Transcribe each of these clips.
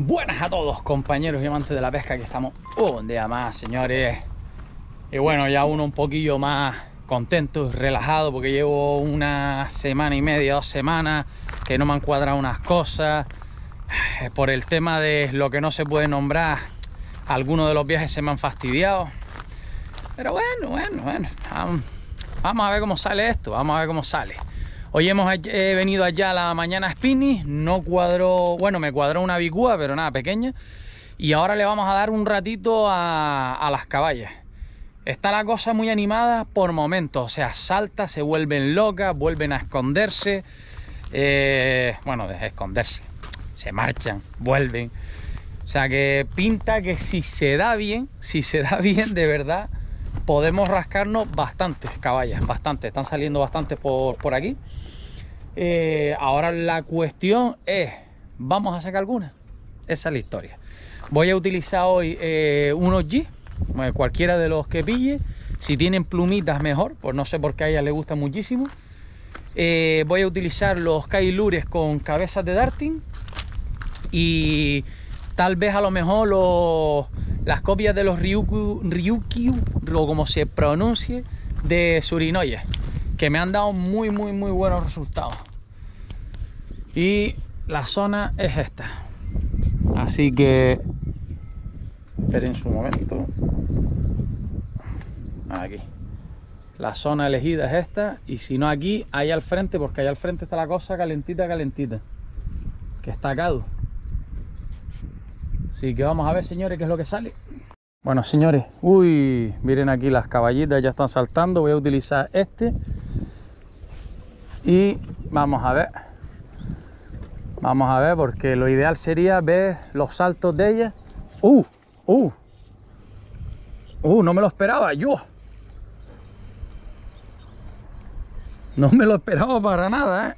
Buenas a todos, compañeros y amantes de la pesca, que estamos un día más, señores. Y bueno, ya uno un poquillo más contento y relajado, porque llevo una semana y media, 2 semanas, que no me han cuadrado unas cosas. Por el tema de lo que no se puede nombrar, algunos de los viajes se me han fastidiado. Pero bueno, vamos a ver cómo sale esto, vamos a ver cómo sale. Hoy he venido allá a la mañana spinning, no cuadró, bueno, me cuadró una bicúa, pero nada, pequeña. Y ahora le vamos a dar un ratito a las caballas. Está la cosa muy animada por momentos, o sea, salta, se vuelven locas, vuelven a esconderse. Bueno, de esconderse, se marchan, vuelven. O sea, que pinta que si se da bien de verdad, podemos rascarnos bastantes caballas, bastantes, están saliendo bastantes por aquí. Ahora la cuestión es, ¿vamos a sacar algunas? Esa es la historia. Voy a utilizar hoy unos G, cualquiera de los que pille. Si tienen plumitas mejor, pues no sé por qué a ella le gusta muchísimo. Voy a utilizar los Kailures con cabezas de darting. Y tal vez a lo mejor las copias de los Ryukyu, o como se pronuncie, de Surinoya, que me han dado muy buenos resultados. Y la zona es esta. Así que esperen su momento. Aquí. La zona elegida es esta. Y si no aquí, allá al frente, porque allá al frente está la cosa calentita. Que está Cadu. Así que vamos a ver, señores, qué es lo que sale. Bueno, señores, uy, miren aquí las caballitas, ya están saltando. Voy a utilizar este. Y vamos a ver. Vamos a ver, porque lo ideal sería ver los saltos de ellas. No me lo esperaba yo. No me lo esperaba para nada, ¿eh?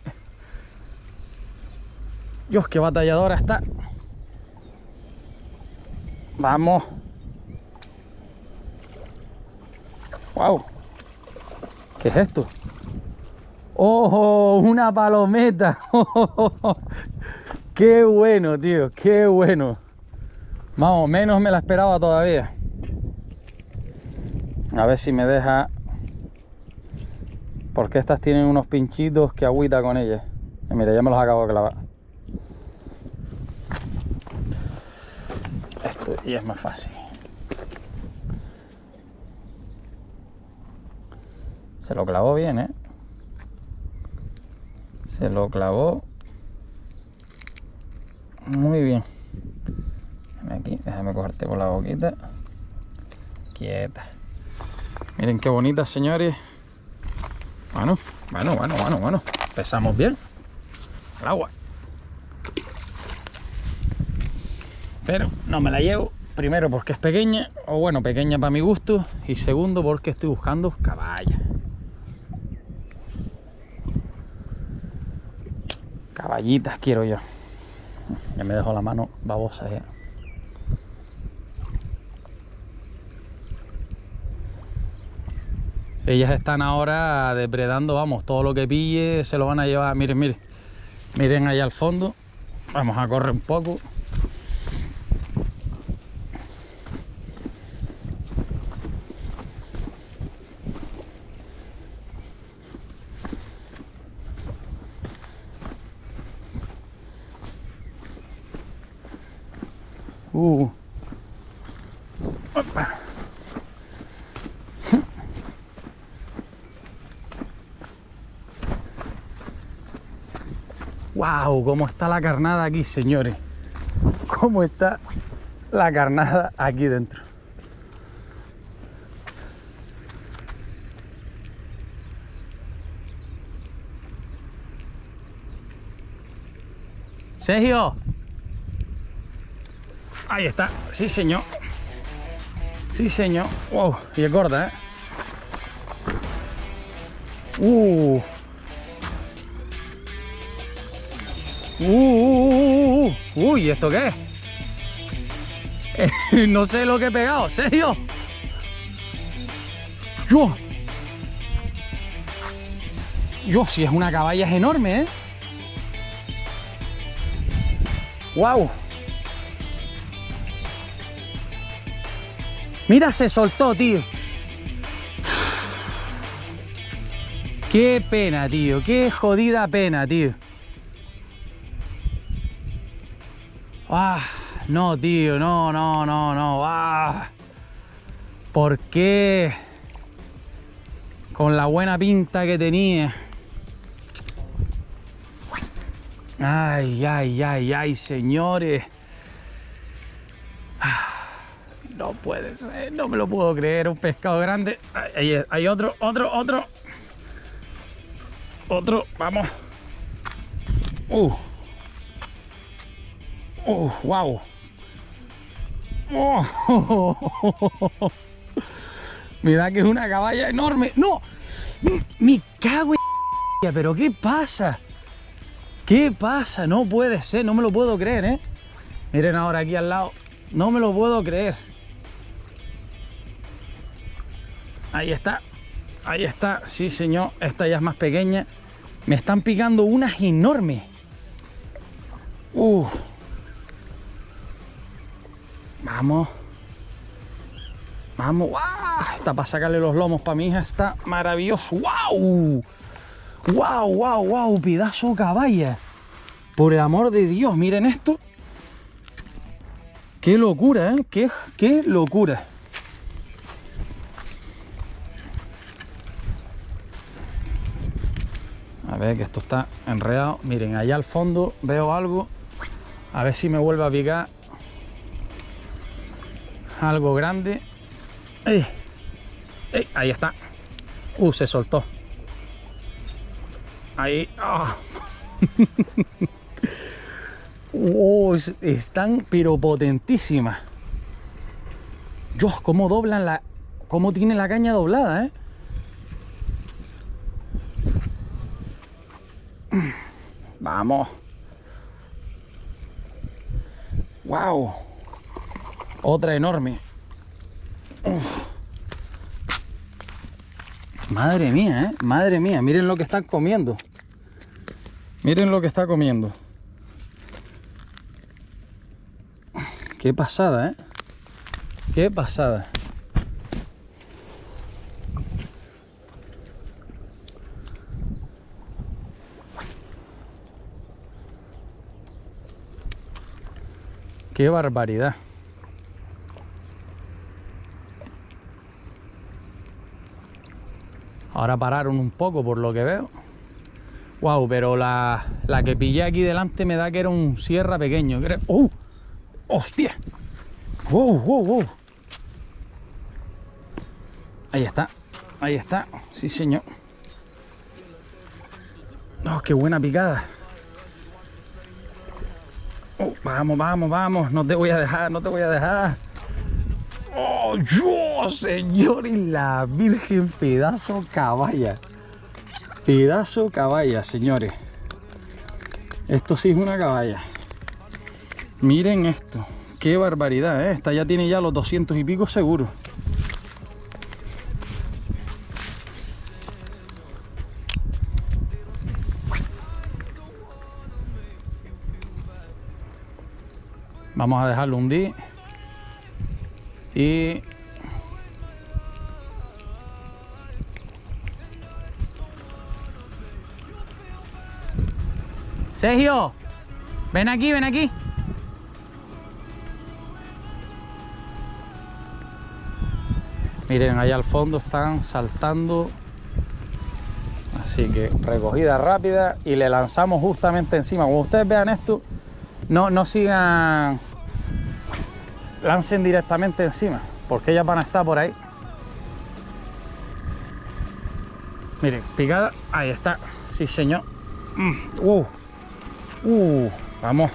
Dios, qué batalladora está. Vamos. Wow. ¿Qué es esto? ¡Oh! ¡Una palometa! ¡Qué bueno, tío! ¡Qué bueno! Vamos, menos me la esperaba todavía. A ver si me deja. Porque estas tienen unos pinchitos que agüita con ellas. Mira, ya me los acabo de clavar. Esto ya es más fácil. Se lo clavó bien, ¿eh? Se lo clavó muy bien. Aquí, déjame cogerte por la boquita. Quieta. Miren qué bonitas, señores. Bueno. Empezamos bien. El agua. Pero no me la llevo, primero porque es pequeña, o bueno, pequeña para mi gusto, y segundo porque estoy buscando caballas. Caballitas quiero yo. Ya me dejo la mano babosa ya. Ellas están ahora depredando, vamos, todo lo que pille se lo van a llevar. Miren allá al fondo. Vamos a correr un poco. Wow, cómo está la carnada aquí, señores. Cómo está la carnada aquí dentro. Sergio. Ahí está, sí señor. Sí señor. Wow, y es gorda, ¿eh? Uy, ¿esto qué es? No sé lo que he pegado, Sergio. Yo, si es una caballa, es enorme, ¿eh? ¡Wow! Mira, se soltó, tío. Qué pena, tío. Qué jodida pena, tío. Ah, no, tío. No, no, no, no. Ah. ¿Por qué? Con la buena pinta que tenía. Ay, ay, ay, ay, señores. No puede ser, no me lo puedo creer. Un pescado grande. Hay otro, otro, otro. Otro, vamos. Wow. Oh. Mira que es una caballa enorme. ¡No! ¡Me cago en... ¿Pero qué pasa? ¿Qué pasa? No puede ser, no me lo puedo creer, ¿eh? Miren ahora aquí al lado. No me lo puedo creer. Ahí está. Ahí está. Sí, señor. Esta ya es más pequeña. Me están picando unas enormes. Vamos. Vamos. ¡Wow! Está para sacarle los lomos para mi hija. Está maravilloso. ¡Wow! ¡Wow, wow, wow! Pedazo de caballa. Por el amor de Dios, miren esto. ¡Qué locura, eh! ¡Qué locura! A ver, que esto está enredado. Miren, allá al fondo veo algo. A ver si me vuelve a picar algo grande. ¡Ey! ¡Ey! Ahí está. Se soltó. Ahí. Oh, están pero potentísimas. Dios, cómo doblan la... Cómo tiene la caña doblada, ¿eh? Vamos. Wow. Otra enorme. Madre mía, ¿eh? Madre mía. Miren lo que están comiendo. Miren lo que está comiendo. Qué pasada, ¿eh? Qué pasada. Qué barbaridad. Ahora pararon un poco por lo que veo. Wow, pero la que pillé aquí delante me da que era un sierra pequeño. ¡Oh! ¡Hostia! ¡Wow! Ahí está. Ahí está. Sí, señor. ¡Oh, qué buena picada! Oh, vamos, vamos, vamos. No te voy a dejar, no te voy a dejar. ¡Oh, Dios, señor! Y la Virgen, pedazo caballa. Pedazo caballa, señores. Esto sí es una caballa. Miren esto, qué barbaridad, ¿eh? Esta ya tiene ya los 200 y pico seguro. Vamos a dejarlo hundir. Y... Sergio, ven aquí, ven aquí. Miren, allá al fondo están saltando. Así que recogida rápida y le lanzamos justamente encima. Como ustedes vean esto, no sigan, lancen directamente encima, porque ellas van a estar por ahí. Miren, picada, ahí está, sí señor. Vamos.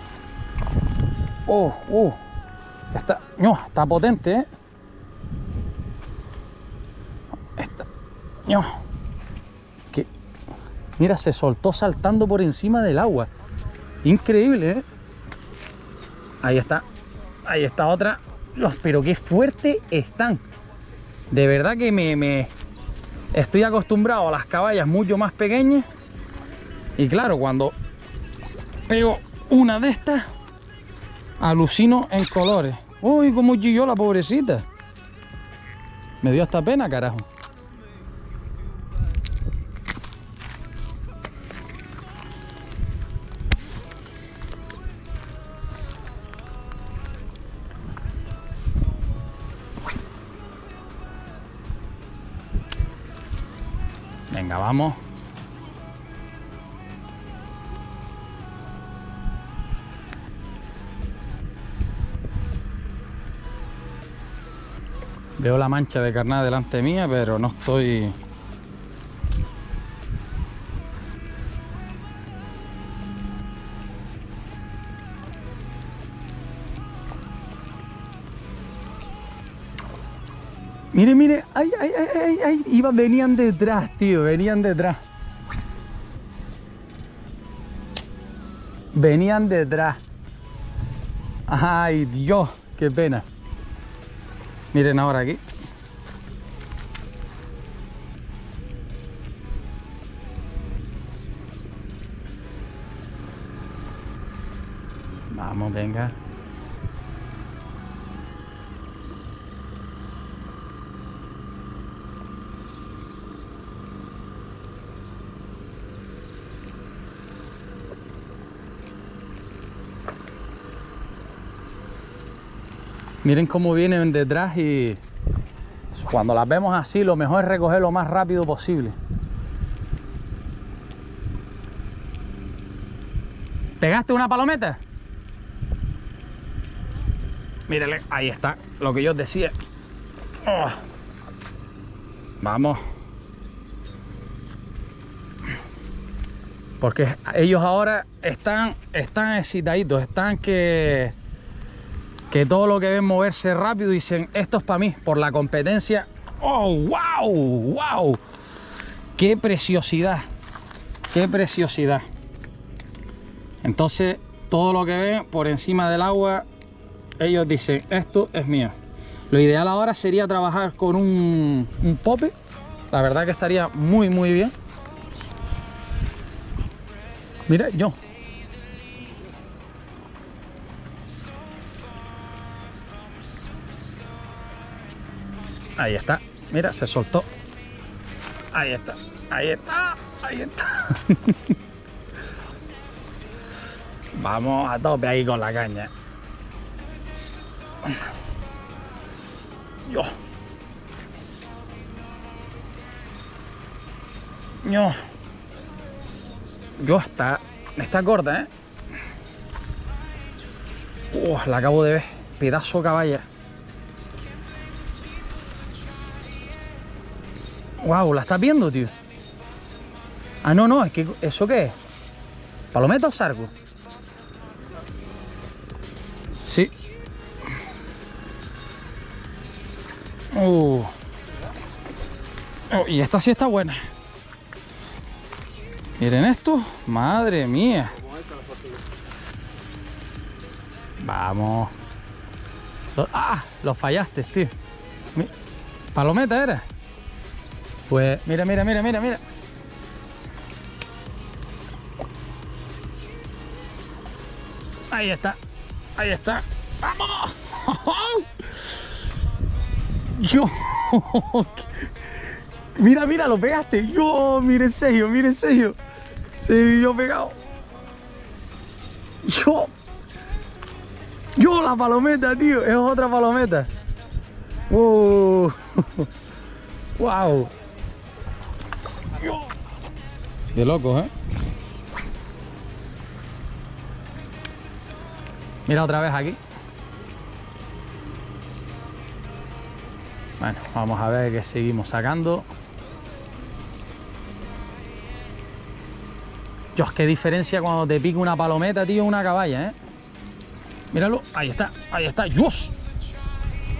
Está, no, está potente, ¿eh? Que, mira, se soltó saltando por encima del agua. Increíble, ¿eh? Ahí está. Ahí está otra. Pero qué fuerte están. De verdad que me estoy acostumbrado a las caballas mucho más pequeñas. Y claro, cuando pego una de estas, alucino en colores. Uy, cómo chilló la pobrecita. Me dio hasta pena, carajo. Venga, vamos. Veo la mancha de carnada delante mía, pero no estoy... Mire, mire, ay, ay, ay, ay, iban, venían detrás, tío, venían detrás. Venían detrás. Ay, Dios, qué pena. Miren ahora aquí. Vamos, venga. Miren cómo vienen detrás y cuando las vemos así lo mejor es recoger lo más rápido posible. ¿Pegaste una palometa? Mírenle, ahí está, lo que yo os decía. Oh. Vamos. Porque ellos ahora están excitaditos, están que todo lo que ven moverse rápido dicen, esto es para mí, por la competencia. ¡Oh, wow! ¡Wow! ¡Qué preciosidad! ¡Qué preciosidad! Entonces, todo lo que ven por encima del agua, ellos dicen, esto es mío. Lo ideal ahora sería trabajar con un pope. La verdad que estaría muy, muy bien. Mira, yo... Ahí está, mira, se soltó. Ahí está, ahí está, ahí está. Vamos a tope ahí con la caña. Yo. Yo. Yo está corta, ¿eh? La acabo de ver, pedazo de caballa. Wow, ¿la estás viendo, tío? Ah, no, no, es que... ¿Eso qué es? ¿Palometa o sargo? Sí. Oh, y esta sí está buena. Miren esto. Madre mía. Vamos. Ah, lo fallaste, tío. ¿Palometa era? Pues mira, mira, mira, mira, mira. Ahí está, ahí está. ¡Vamos! Yo. Mira, mira, lo pegaste. Yo, mire Sergio, mire Sergio. Se vio pegado. Yo, la palometa, tío. Es otra palometa. Wow. Wow. De locos, ¿eh? Mira otra vez aquí. Bueno, vamos a ver que seguimos sacando. Dios, qué diferencia cuando te pica una palometa, tío, una caballa, ¿eh? Míralo, ahí está, Dios.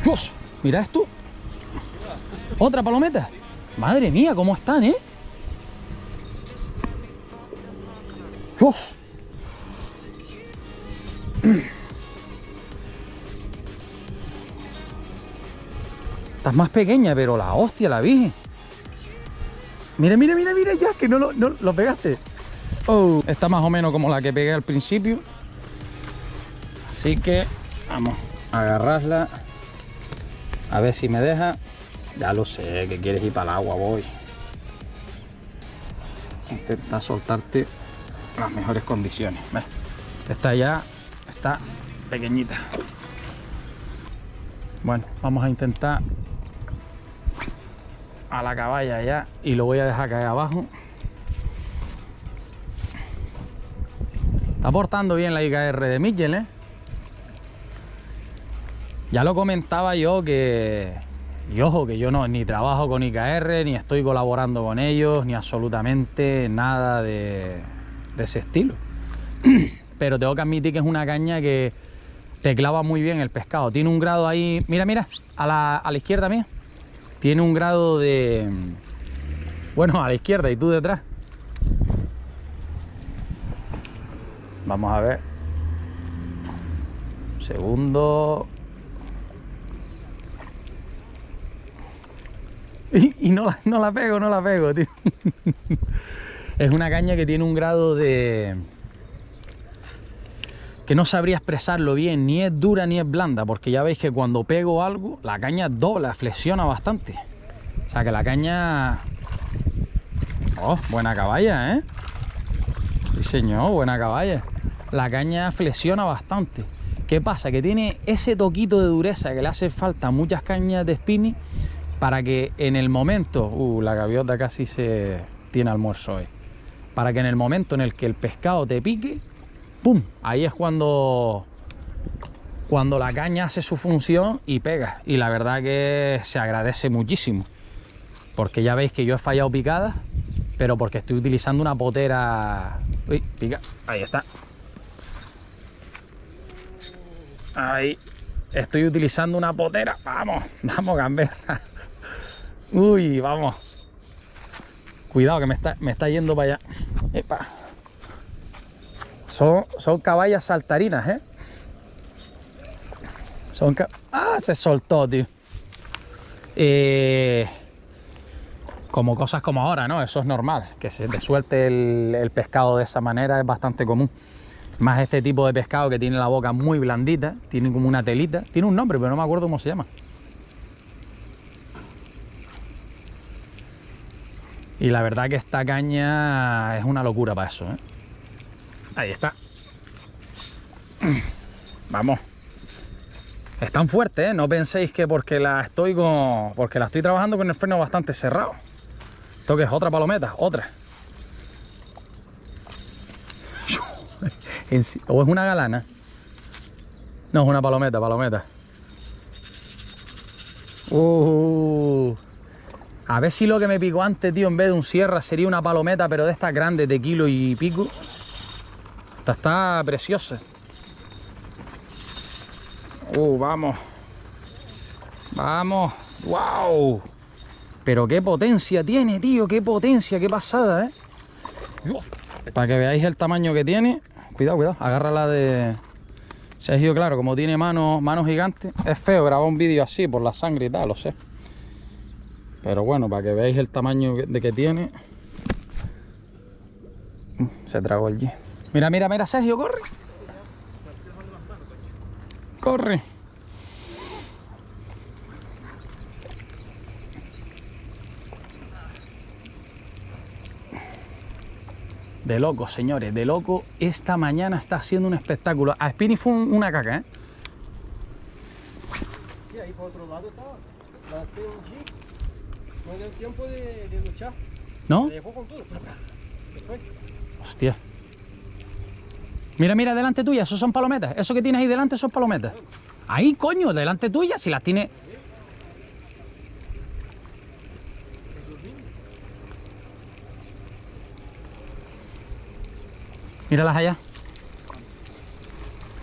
Dios, mira esto. ¿Otra palometa? Madre mía, ¿cómo están, eh? ¡Dios! Estás más pequeña, pero la hostia, la vi. Mira, mira, mira, mira, ya, que no lo pegaste. Oh, está más o menos como la que pegué al principio. Así que vamos a agarrarla. A ver si me deja. Ya lo sé, que quieres ir para el agua, voy. Intenta soltarte las mejores condiciones. ¿Ves? Esta ya está pequeñita. Bueno, vamos a intentar a la caballa ya y lo voy a dejar caer abajo. Está portando bien la IKR de Miguel, ¿eh? Ya lo comentaba yo que... Y ojo, que yo no ni trabajo con IKR, ni estoy colaborando con ellos, ni absolutamente nada de ese estilo. Pero tengo que admitir que es una caña que te clava muy bien el pescado. Tiene un grado ahí... Mira, mira, a la izquierda mía. Tiene un grado de... Bueno, a la izquierda y tú detrás. Vamos a ver. Segundo... Y no la pego, tío. Es una caña que tiene un grado de... que no sabría expresarlo bien, ni es dura ni es blanda, porque ya veis que cuando pego algo, la caña dobla, flexiona bastante. O sea que la caña... Oh, buena caballa, ¿eh? Sí, señor, buena caballa. La caña flexiona bastante. ¿Qué pasa? Que tiene ese toquito de dureza que le hace falta a muchas cañas de spinning, para que en el momento... la gaviota casi se tiene almuerzo hoy. Para que en el momento en el que el pescado te pique, ¡pum! Ahí es cuando la caña hace su función y pega. Y la verdad que se agradece muchísimo. Porque ya veis que yo he fallado picadas, pero porque estoy utilizando una potera... ¡Uy! Pica. Ahí está. Ahí. Estoy utilizando una potera. ¡Vamos! ¡Vamos, gamberra! Uy, vamos. Cuidado que me está yendo para allá. Epa. Son caballas saltarinas, ¿eh? Ah, se soltó, tío. Como cosas como ahora, ¿no? Eso es normal. Que se te suelte el pescado de esa manera es bastante común. Más este tipo de pescado que tiene la boca muy blandita. Tiene como una telita. Tiene un nombre, pero no me acuerdo cómo se llama. Y la verdad que esta caña es una locura para eso, ¿eh? Ahí está. Vamos. Están fuertes, ¿eh? No penséis que porque la estoy trabajando con el freno bastante cerrado. Esto que es otra palometa, otra. O es una galana. No, es una palometa. A ver si lo que me picó antes, tío, en vez de un sierra sería una palometa, pero de estas grandes de kilo y pico. Esta está preciosa. Vamos. Vamos. ¡Wow! Pero qué potencia tiene, tío. Qué potencia, qué pasada, ¿eh? Para que veáis el tamaño que tiene. Cuidado, cuidado. Agárrala de... Sergio, claro, como tiene manos gigantes. Es feo grabar un vídeo así por la sangre y tal, lo sé. Pero bueno, para que veáis el tamaño de que tiene. Se tragó el G. Mira, mira, mira, Sergio, corre. Corre. De loco, señores, de loco. Esta mañana está siendo un espectáculo. A Spinny fue una caca, ¿eh? Y ahí por otro lado estaba. Va a ser un G. No dio tiempo de luchar. ¿No? Se dejó con todo. Se fue. Hostia. Mira, mira, delante tuya. Esos son palometas. Eso que tienes ahí delante son palometas. Ahí, coño, delante tuya. Si las tiene... Míralas allá.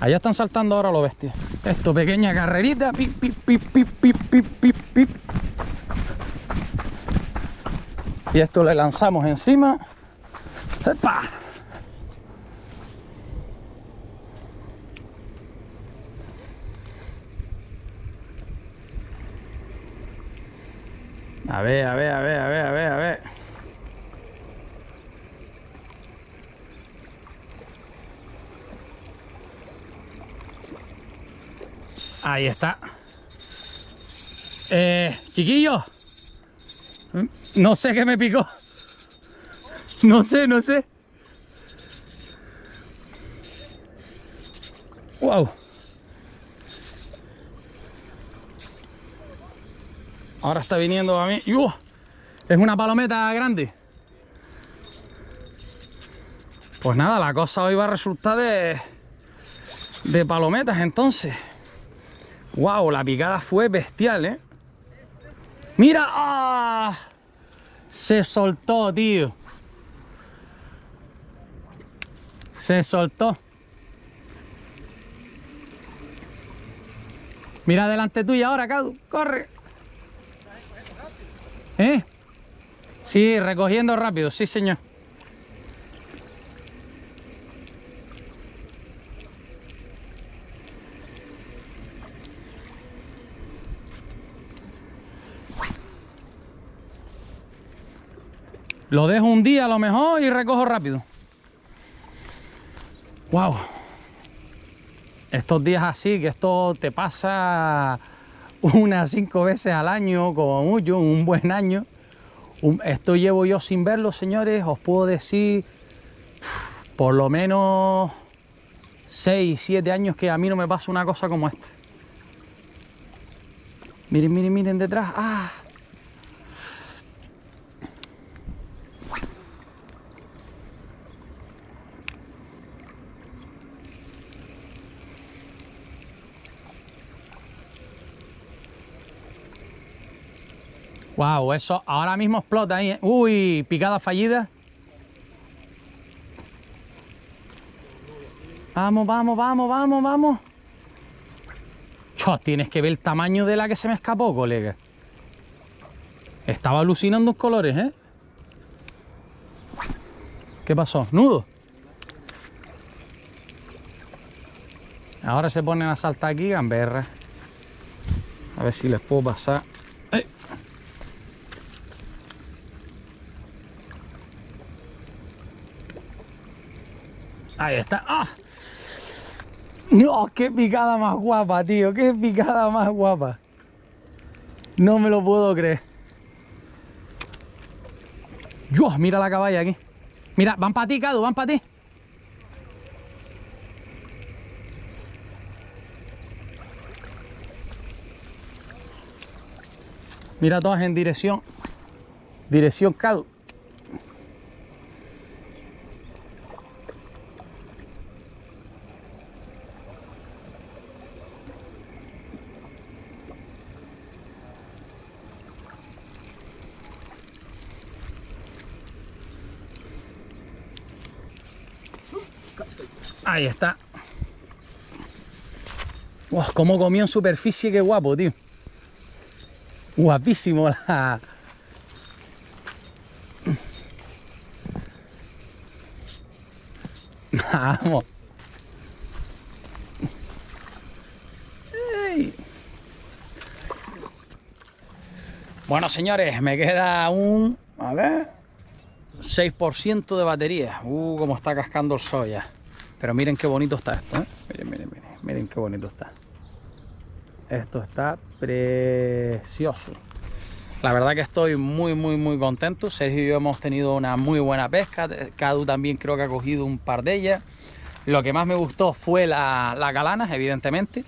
Allá están saltando ahora los bestias. Esto, pequeña carrerita. Pip, pip, pip, pip, pip, pip, pip, pip. Y esto le lanzamos encima. ¡Epa! A ver. Ahí está. Chiquillos. No sé qué me picó. No sé. Wow. Ahora está viniendo a mí. ¡Uf! Es una palometa grande. Pues nada, la cosa hoy va a resultar de palometas entonces. Wow, la picada fue bestial, ¿eh? ¡Mira! ¡Ah! Se soltó, tío. Se soltó. Mira delante tuya ahora, Cadu. ¡Corre! ¿Eh? Sí, recogiendo rápido, sí señor. Lo dejo un día a lo mejor y recojo rápido. Wow. Estos días así, que esto te pasa unas 5 veces al año, como mucho, un buen año. Esto llevo yo sin verlo, señores, os puedo decir por lo menos 6, 7 años que a mí no me pasa una cosa como esta. Miren, miren, miren detrás. ¡Ah! Wow, eso ahora mismo explota ahí. Uy, picada fallida. Vamos, vamos, vamos, vamos, vamos. Chos, tienes que ver el tamaño de la que se me escapó, colega. Estaba alucinando los colores, ¿eh? ¿Qué pasó? Nudo. Ahora se ponen a saltar aquí, gamberra. A ver si les puedo pasar. Ahí está. ¡Ah! ¡No! ¡Qué picada más guapa, tío! ¡Qué picada más guapa! No me lo puedo creer. ¡Dios! Mira la caballa aquí. Mira, van para ti, Cadu, van para ti. Mira todas en dirección. Dirección Cadu. Ahí está. Wow, cómo comió en superficie, qué guapo, tío. Guapísimo la... Vamos. Hey. Bueno, señores, me queda un... A ver... 6% de batería. Cómo está cascando el sol ya. Pero miren qué bonito está esto, ¿eh? Miren, miren, miren. Miren qué bonito está. Esto está precioso. La verdad que estoy muy, muy, muy contento. Sergio y yo hemos tenido una muy buena pesca. Cadu también creo que ha cogido un par de ellas. Lo que más me gustó fue las galanas, evidentemente.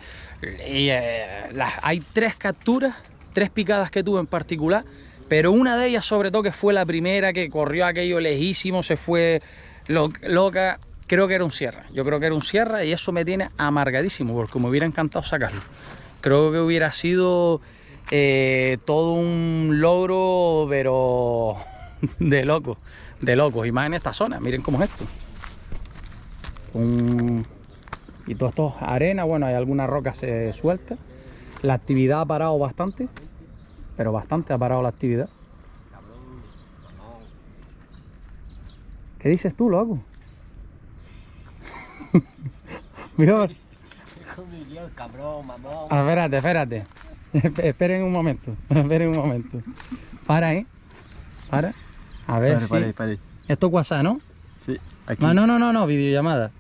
Y, hay 3 capturas, 3 picadas que tuve en particular. Pero una de ellas sobre todo que fue la primera, que corrió aquello lejísimo, se fue loca. Creo que era un sierra, yo creo que era un sierra y eso me tiene amargadísimo porque me hubiera encantado sacarlo. Creo que hubiera sido todo un logro, pero de locos. Y más en esta zona, miren cómo es esto. Y todo esto arena, bueno, hay alguna roca se suelta. La actividad ha parado bastante, pero bastante ha parado la actividad. ¿Qué dices tú, loco? Mira, cabrón, mamón. Ah, espérate. Esperen un momento. Para, ¿eh? Para. A ver. Vale, si... Vale. Esto es WhatsApp, ¿no? Sí. Aquí. Ah, no, videollamada.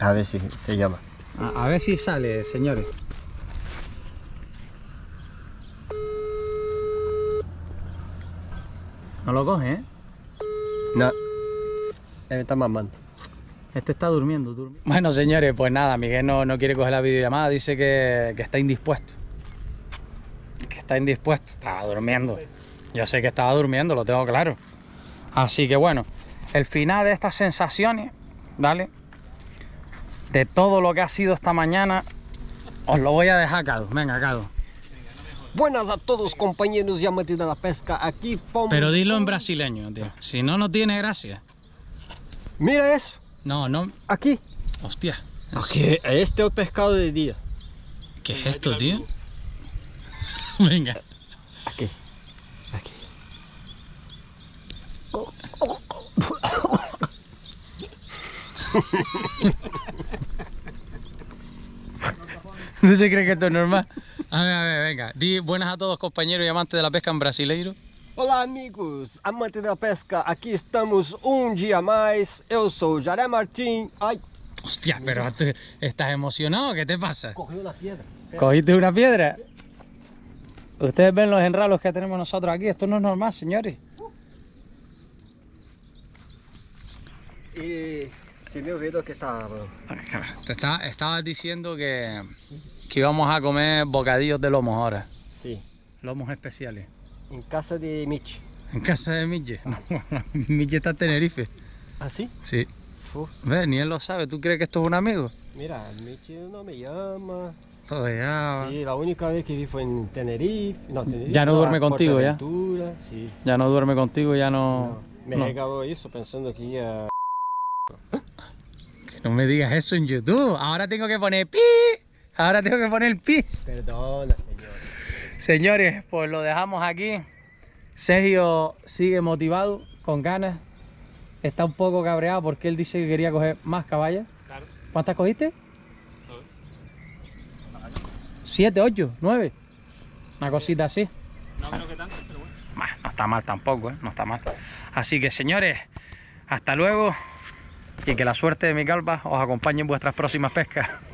A ver si se llama. A ver si sale, señores. No lo coge, ¿eh? No. Está mamando. Este está durmiendo, Bueno, señores, pues nada, Miguel no quiere coger la videollamada. Dice que está indispuesto. Estaba durmiendo. Yo sé que estaba durmiendo, lo tengo claro. Así que bueno, el final de estas sensaciones, ¿vale? De todo lo que ha sido esta mañana, os lo voy a dejar, Cadu. Venga, Cadu. Buenas a todos, compañeros. Ya metido a la pesca aquí. Pero dilo en brasileño, tío. Si no, no tiene gracia. Mira eso. No, no. Aquí. Hostia. Aquí, este es pescado de día. ¿Qué es esto, tío? Venga. Aquí. Aquí. ¿No se cree que esto es normal? A ver, venga. Di buenas a todos, compañeros y amantes de la pesca en brasileiro. Hola amigos, amantes de la pesca, aquí estamos un día más. Yo soy Jaré Martín. Ay. Hostia, pero ¿estás emocionado? ¿Qué te pasa? Cogí una piedra. ¿Cogiste una piedra? Ustedes ven los enralos que tenemos nosotros aquí. Esto no es normal, señores. Y se me olvidó que estaba... Estabas diciendo que íbamos a comer bocadillos de lomos ahora. Sí. Lomos especiales. En casa de Michi. ¿En casa de Michi? Michi está en Tenerife. ¿Ah, sí? Sí. Ves, ni él lo sabe. ¿Tú crees que esto es un amigo? Mira, Michi no me llama. Todavía... Sí, la única vez que vi fue en Tenerife. No, Tenerife ya no duerme contigo, ¿ya? Sí. Ya no duerme contigo, ya no... Me he llegado eso pensando que iba... Que no me digas eso en YouTube. Ahora tengo que poner pi. Ahora tengo que poner pi. Perdona, señores. Señores, pues lo dejamos aquí. Sergio sigue motivado, con ganas. Está un poco cabreado porque él dice que quería coger más caballas. Claro. ¿Cuántas cogiste? 7, 8, 9. Una cosita así. No creo que tantas, pero bueno. No está mal tampoco, ¿eh? No está mal. Así que señores, hasta luego. Y que la suerte de mi calva os acompañe en vuestras próximas pescas.